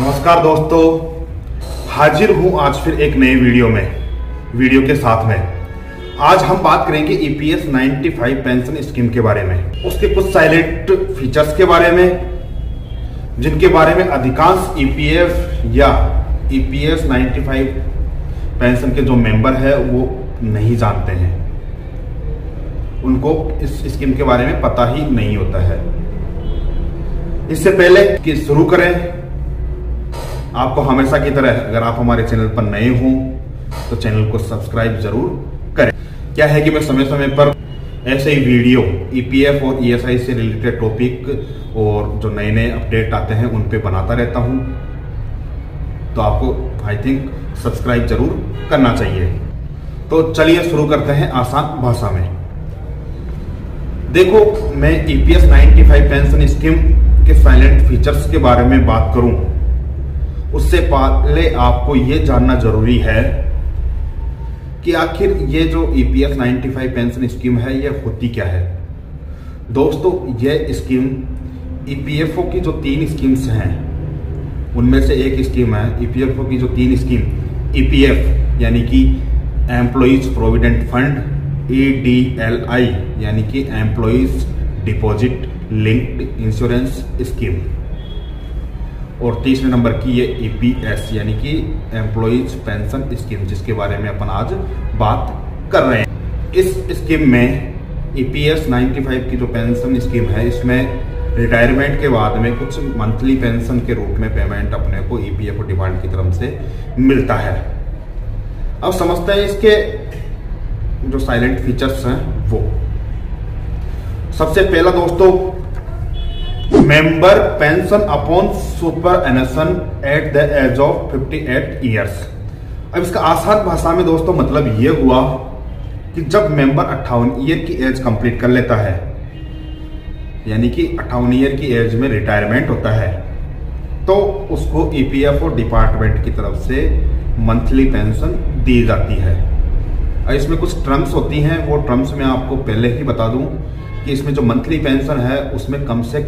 नमस्कार दोस्तों, हाजिर हूं आज फिर एक नए वीडियो के साथ में। आज हम बात करेंगे EPS 95 पेंशन स्कीम के बारे में, उसके कुछ साइलेंट फीचर्स के बारे में, जिनके बारे में अधिकांश EPF या EPS 95 पेंशन के जो मेंबर है वो नहीं जानते हैं, उनको इस स्कीम के बारे में पता ही नहीं होता है। इससे पहले कि शुरू करें, आपको हमेशा की तरह अगर आप हमारे चैनल पर नए हो तो चैनल को सब्सक्राइब जरूर करें। क्या है कि मैं समय समय पर ऐसे ही वीडियो EPF और ESI से रिलेटेड टॉपिक और जो नए नए अपडेट आते हैं उन पे बनाता रहता हूं, तो आपको आई थिंक सब्सक्राइब जरूर करना चाहिए। तो चलिए शुरू करते हैं आसान भाषा में। देखो, मैं EPS 95 पेंशन स्कीम के साइलेंट फीचर्स के बारे में बात करूं उससे पहले आपको ये जानना जरूरी है कि आखिर ये जो EPS 95 पेंशन स्कीम है ये होती क्या है। दोस्तों, ये स्कीम EPFO की जो 3 स्कीम्स हैं उनमें से एक स्कीम है। EPFO की जो 3 स्कीम EPF यानी कि एम्प्लॉइज प्रोविडेंट फंड, EDLI यानी कि employees deposit linked insurance scheme, और तीसरे नंबर की ये EPS यानी कि एम्प्लॉइज पेंशन स्कीम, जिसके बारे में अपन आज बात कर रहे हैं। इस स्कीम में EPS 95 की जो पेंशन स्कीम है इसमें रिटायरमेंट के बाद में कुछ मंथली पेंशन के रूप में पेमेंट अपने को EPF डिपार्टमेंट की तरफ से मिलता है। अब समझते हैं इसके जो साइलेंट फीचर्स हैं वो। सबसे पहला दोस्तों, member pension upon superannuation at the age of 58 years. अब इसका आसान भाषा में दोस्तों मतलब यह हुआ कि जब मेंबर 58 ईयर की एज कंप्लीट कर लेता है, यानी कि 58 ईयर की एज में रिटायरमेंट होता है, तो उसको EPFO डिपार्टमेंट की तरफ से मंथली पेंशन दी जाती है। और इसमें कुछ टर्म्स होती हैं, वो टर्म्स में आपको पहले ही बता दूं कि इसमें जो मंथली पेंशन है उसमें कम से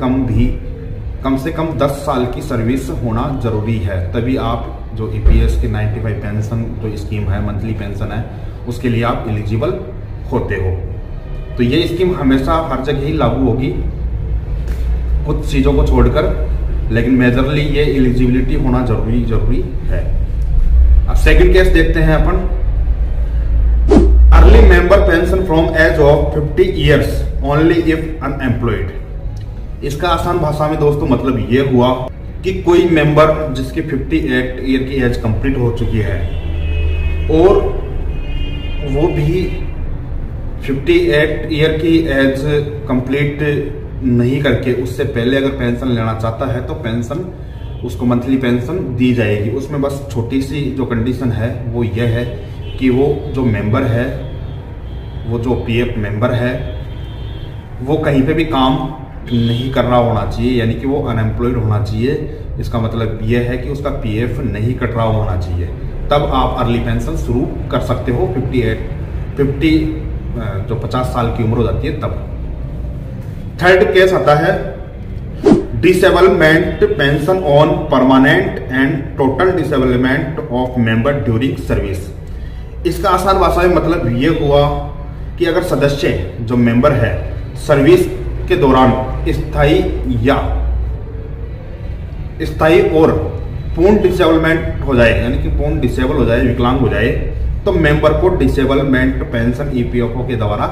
कम 10 साल की सर्विस होना जरूरी है, तभी आप जो EPS के 95 पेंशन जो स्कीम है, मंथली पेंशन है, उसके लिए आप एलिजिबल होते हो। तो ये स्कीम हमेशा हर जगह ही लागू होगी, कुछ चीज़ों को छोड़कर, लेकिन मेजरली ये एलिजिबिलिटी होना जरूरी है। अब सेकेंड केस देखते हैं अपन। Early member pension from age of 50 years only if unemployed. इसका आसान भाषा में दोस्तों मतलब ये हुआ कि कोई मेंबर जिसकी 58 ईयर की एज कंप्लीट हो चुकी है और वो भी 58 ईयर की एज कंप्लीट नहीं करके उससे पहले अगर पेंशन लेना चाहता है तो पेंशन उसको मंथली पेंशन दी जाएगी। उसमें बस छोटी सी जो कंडीशन है वो ये है कि वो जो मेंबर है, वो जो PF मेंबर है, वो कहीं पे भी काम नहीं कर रहा होना चाहिए, यानी कि वो अनएम्प्लॉयड होना चाहिए। इसका मतलब यह है कि उसका PF नहीं कट रहा होना चाहिए, तब आप अर्ली पेंशन शुरू कर सकते हो। 50 साल की उम्र हो जाती है तब। थर्ड केस आता है disablement pension on permanent and total disablement of member during service. इसका आसान भाषा में मतलब ये हुआ कि अगर सदस्य जो मेंबर है सर्विस के दौरान स्थायी और पूर्ण डिसेबलमेंट हो जाए, यानी कि पूर्ण डिसेबल हो जाए, विकलांग हो जाए, तो मेंबर को डिसेबलमेंट पेंशन EPFO के द्वारा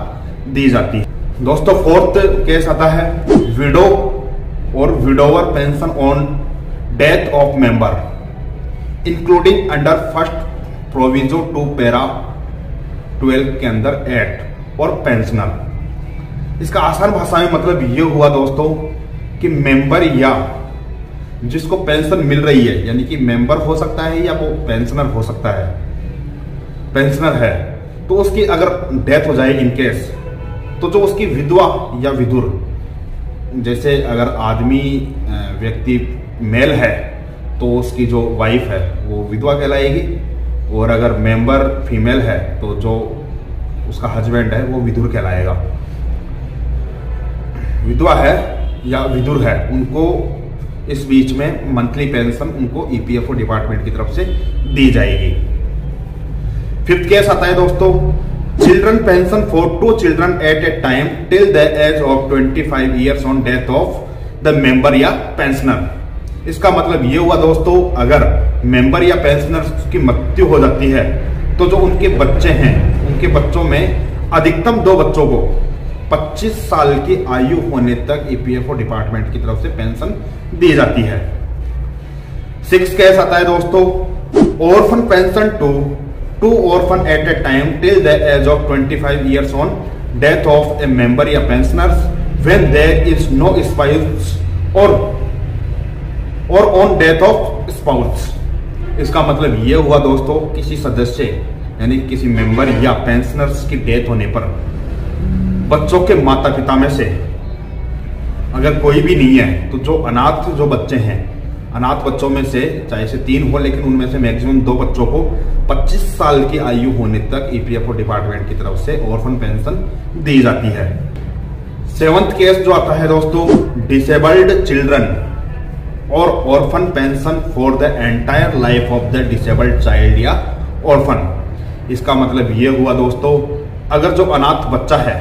दी जाती है। दोस्तों, फोर्थ केस आता है विडो और widower pension on death of member including under first proviso to para 12 के अंदर एक्ट और पेंशनर। इसका आसान भाषा में मतलब ये हुआ दोस्तों कि मेंबर या जिसको पेंशन मिल रही है, यानी कि मेंबर हो सकता है या वो पेंशनर हो सकता है, पेंशनर है, तो उसकी अगर डेथ हो जाए इनकेस, तो जो उसकी विधवा या विधुर, जैसे अगर आदमी व्यक्ति मेल है तो उसकी जो वाइफ है वो विधवा कहलाएगी, और अगर मेंबर फीमेल है तो जो उसका हस्बैंड है वो विधुर कहलाएगा। विधवा है या विधुर है उनको इस बीच में मंथली पेंशन उनको ईपीएफओ डिपार्टमेंट की तरफ से दी जाएगी। फिफ्थ केस आता है दोस्तों, children pension for two children at a time till the age of 25 years on death of the member या पेंशनर। इसका मतलब ये हुआ दोस्तों, अगर मेंबर या पेंशनर की मृत्यु हो जाती है तो जो उनके बच्चे हैं, उनके बच्चों में अधिकतम दो बच्चों को 25 साल की आयु होने तक ईपीएफओ डिपार्टमेंट की तरफ से पेंशन दी जाती है। सिक्स केस आता है दोस्तों, orphan pension to two orphan at a time till the age of 25 years on death of a member या pensioners when there is no spouse और ऑन डेथ ऑफ स्पाउस। इसका मतलब यह हुआ दोस्तों, किसी सदस्य यानी किसी मेंबर या पेंशनर्स की डेथ होने पर बच्चों के माता पिता में से अगर कोई भी नहीं है तो जो अनाथ जो बच्चे हैं, अनाथ बच्चों में से चाहे से 3 हो लेकिन उनमें से मैक्सिमम 2 बच्चों को 25 साल की आयु होने तक ईपीएफओ डिपार्टमेंट की तरफ से ऑर्फन पेंशन दी जाती है। सेवंथ केस जो आता है दोस्तों, डिसेबल्ड चिल्ड्रन और orphan pension for the entire life of the disabled child या ऑर्फन। इसका मतलब ये हुआ दोस्तों, अगर जो अनाथ बच्चा है,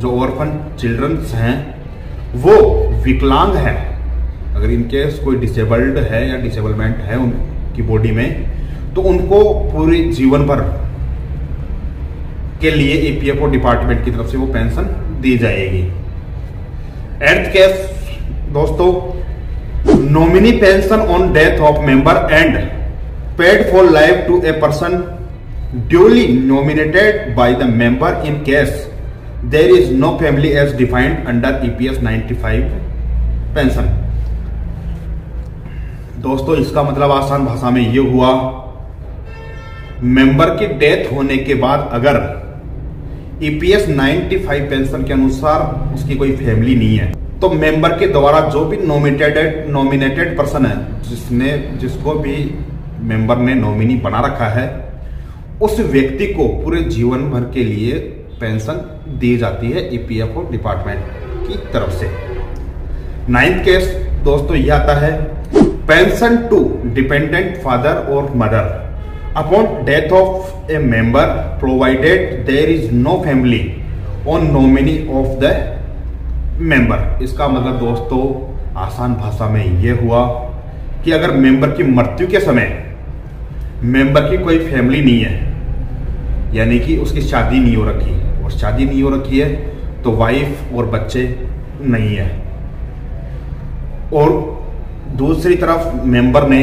जो ऑर्फन चिल्ड्रंस हैं, वो विकलांग है, अगर इनकेस कोई डिसेबल्ड है या डिसेबलमेंट है उनकी बॉडी में, तो उनको पूरे जीवन भर के लिए ईपीएफओ डिपार्टमेंट की तरफ से वो पेंशन दी जाएगी। एट्थ केस दोस्तों, nominee pension on death of member and paid for life to a person duly nominated by the member in case There is no family as defined under EPS 95 pension. दोस्तों इसका मतलब आसान भाषा में ये हुआ, member की डेथ होने के बाद अगर EPS 95 पेंशन के अनुसार उसकी कोई फैमिली नहीं है तो मेंबर के द्वारा जो भी नॉमिनेटेड पर्सन है, जिसको भी मेंबर ने नॉमिनी बना रखा है, उस व्यक्ति को पूरे जीवन भर के लिए पेंशन दी जाती है ईपीएफओ डिपार्टमेंट की तरफ से। नाइन्थ केस दोस्तों यह आता है, पेंशन टू डिपेंडेंट फादर और mother upon death of a member provided there is no family on nominee of the member. इसका मतलब दोस्तों आसान भाषा में यह हुआ कि अगर मेंबर की मृत्यु के समय मेंबर की कोई फैमिली नहीं है, यानी कि उसकी शादी नहीं हो रखी और शादी नहीं हो रखी है तो वाइफ और बच्चे नहीं है, और दूसरी तरफ मेंबर ने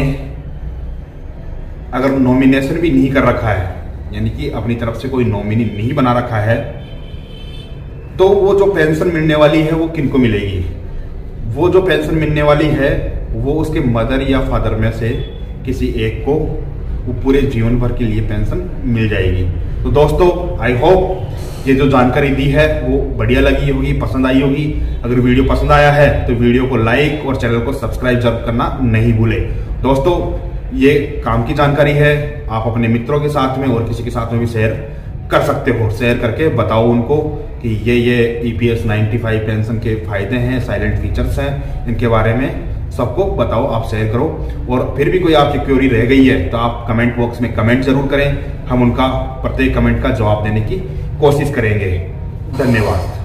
अगर नॉमिनेशन भी नहीं कर रखा है, यानी कि अपनी तरफ से कोई नॉमिनी नहीं बना रखा है, तो वो जो पेंशन मिलने वाली है वो किनको मिलेगी? वो जो पेंशन मिलने वाली है वो उसके मदर या फादर में से किसी एक को वो पूरे जीवन भर के लिए पेंशन मिल जाएगी। तो दोस्तों आई होप ये जो जानकारी दी है वो बढ़िया लगी होगी, पसंद आई होगी। अगर वीडियो पसंद आया है तो वीडियो को लाइक और चैनल को सब्सक्राइब जरूर करना नहीं भूले। दोस्तों ये काम की जानकारी है, आप अपने मित्रों के साथ में और किसी के साथ में भी शेयर कर सकते हो। शेयर करके बताओ उनको कि ये EPS 95 पेंशन के फायदे हैं, साइलेंट फीचर्स हैं, इनके बारे में सबको बताओ, आप शेयर करो। और फिर भी कोई आपकी क्वेरी रह गई है तो आप कमेंट बॉक्स में कमेंट जरूर करें, हम उनका प्रत्येक कमेंट का जवाब देने की कोशिश करेंगे। धन्यवाद।